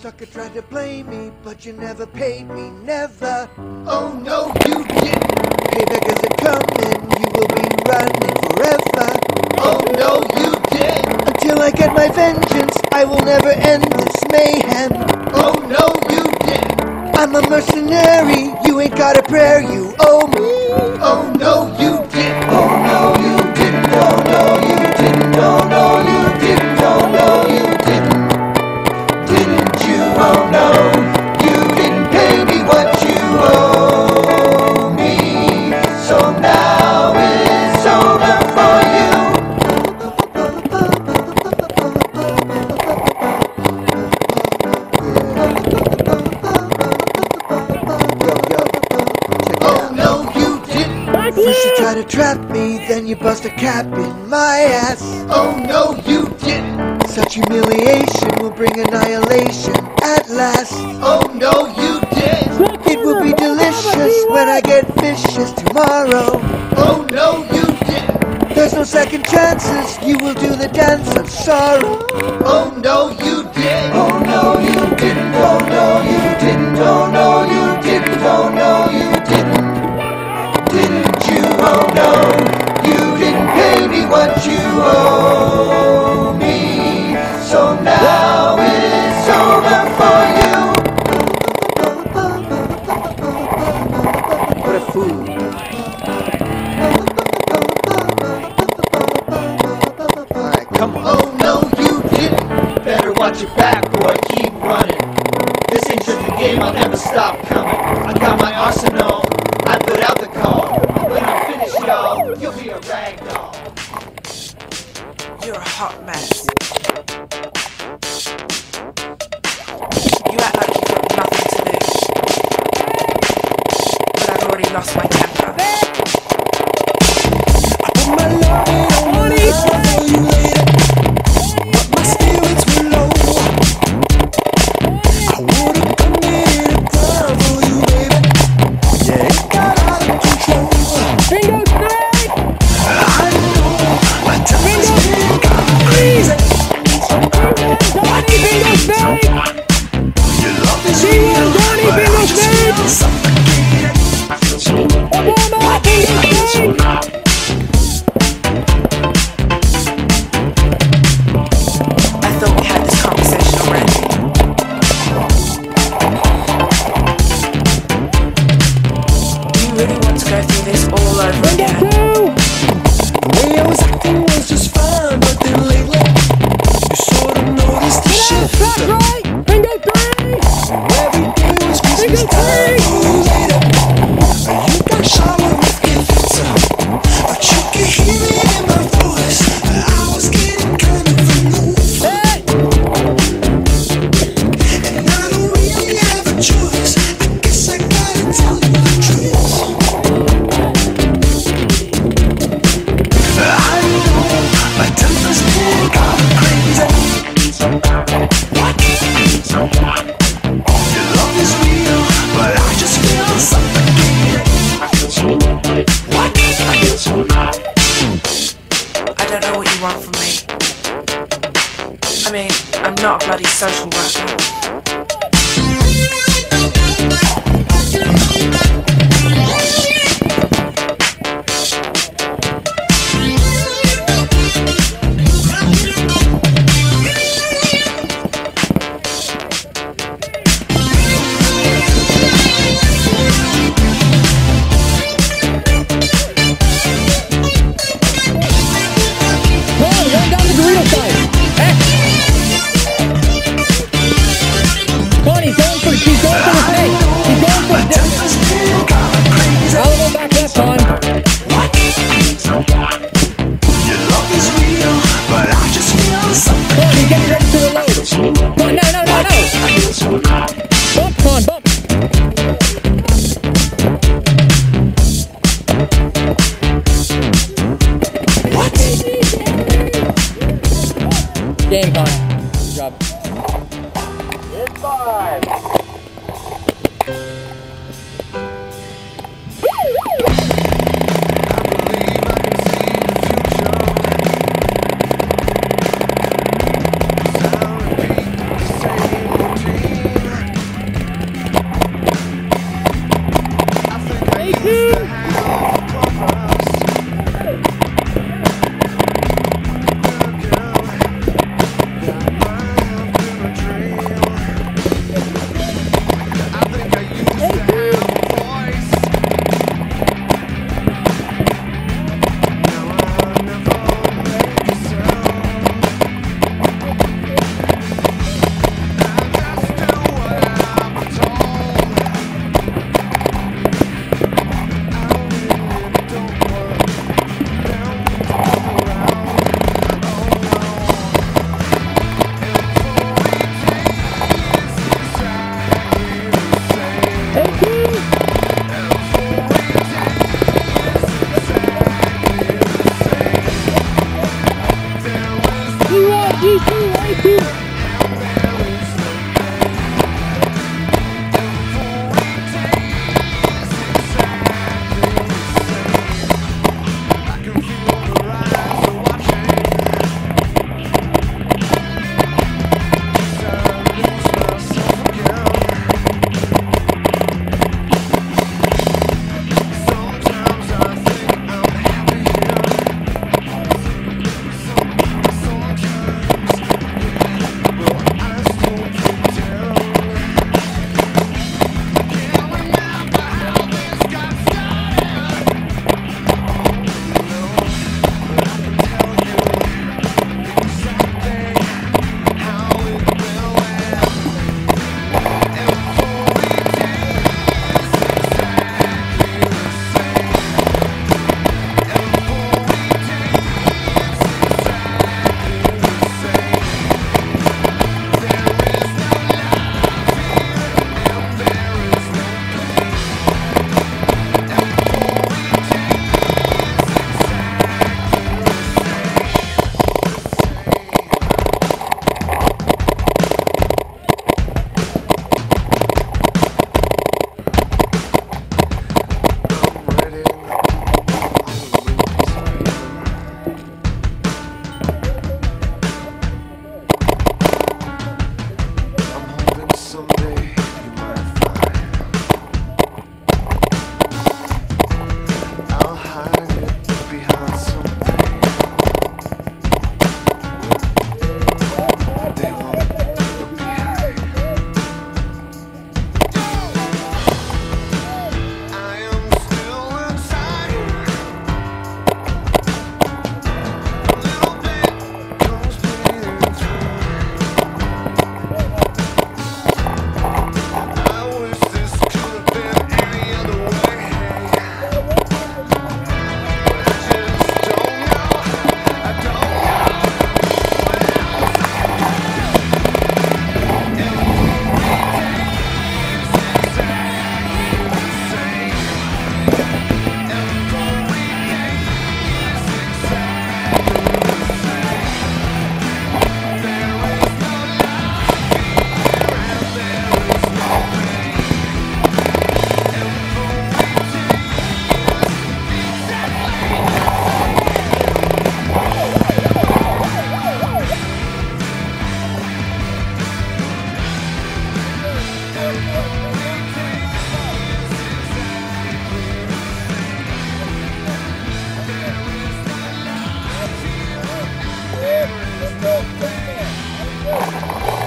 Sucker tried to play me, but you never paid me, never. Oh no, you didn't. Payback isn't coming, you will be running forever. Oh no, you didn't. Until I get my vengeance, I will never end this mayhem. Oh no, you didn't. I'm a mercenary, you ain't got a prayer, you owe me. Oh no, you didn't. Oh no, you didn't. Oh no, you didn't. Oh no, you didn't. Oh no, you didn't. Didn't you? Oh no, you didn't pay me what you owe me. So now it's over for you. Oh no, you didn't. First you try to trap me, then you bust a cap in my ass. Oh no, you didn't. Such humiliation will bring annihilation at last. Oh no, you did. It will be delicious when I get vicious tomorrow. Oh no, you did. There's no second chances, you will do the dance of sorrow. Oh no, you did. Oh no, you didn't. Oh no, you didn't. Oh no, you didn't. Oh no, you didn't. Didn't you? Oh no, you didn't pay me what you owe me. So now it's over for you. What a fool. Alright, come on. Oh no, you didn't. Better watch your back, boy, keep running. This ain't just a game, I'll never stop coming. I got my arsenal, I put out the call. When I finish, y'all, you'll be a ragdoll. You're a hot mess. You act like you've got nothing to lose. But I've already lost my temper. I put my love in on my love for you, lady. But my spirits were low. I would've committed a crime for you, baby. Yeah, it got out of control. Bingo three! I know my temper's been kind of crazy. Somebody bingo three!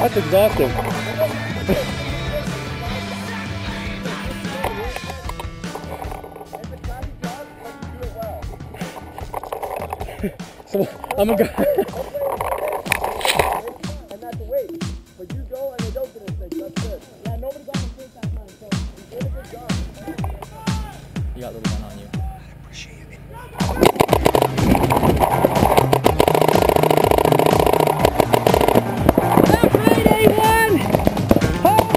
That's exhausting. So I'm a guy. And not to wait. But you go and they don't get a stick. That's good. Yeah, nobody got a stick that time, so you did a good job. You got a little one on you. I appreciate it. That's right, A1! Oh.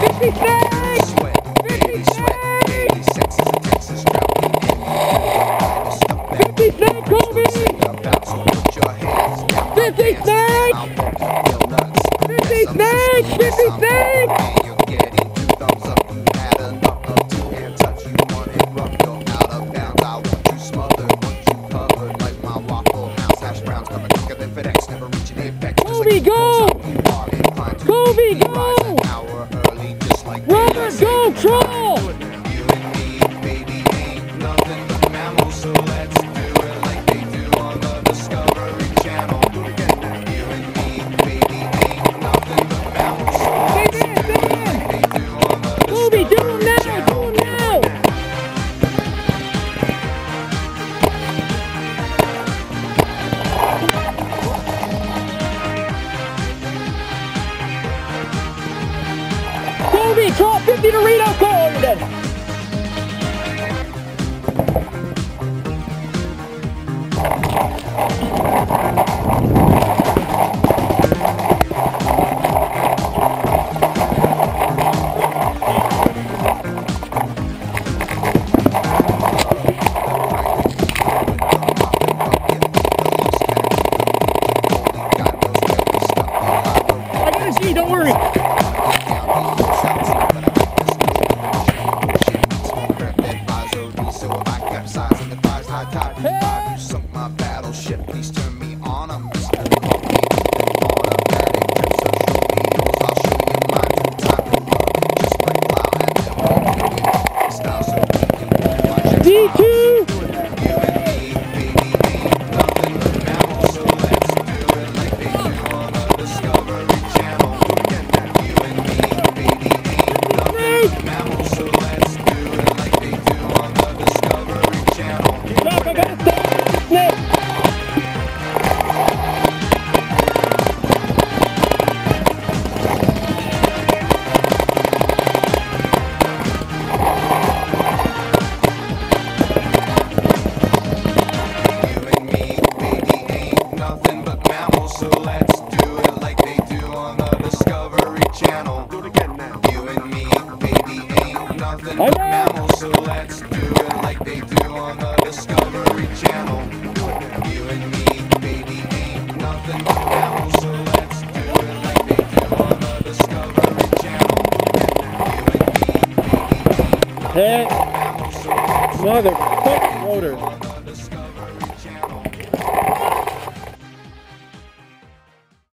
Fishy fish! Kobe, go! Kobe, go! Robert, go! Troll! You and me, baby, ain't nothing but mammals, so let's do it like they do on the Discovery Channel. You and me, baby, ain't nothing but mammals, so let's do it like they do on the Discovery Channel. Kobe, do it now! Drop 50 Dorito cold. I got a G, don't worry. So let's do it like they do on the Discovery Channel. You and me, baby, ain't nothing but mammals. So let's do it like they do on the Discovery Channel. You and me, baby, ain't nothing but mammals. So let's do it like they do on the Discovery Channel.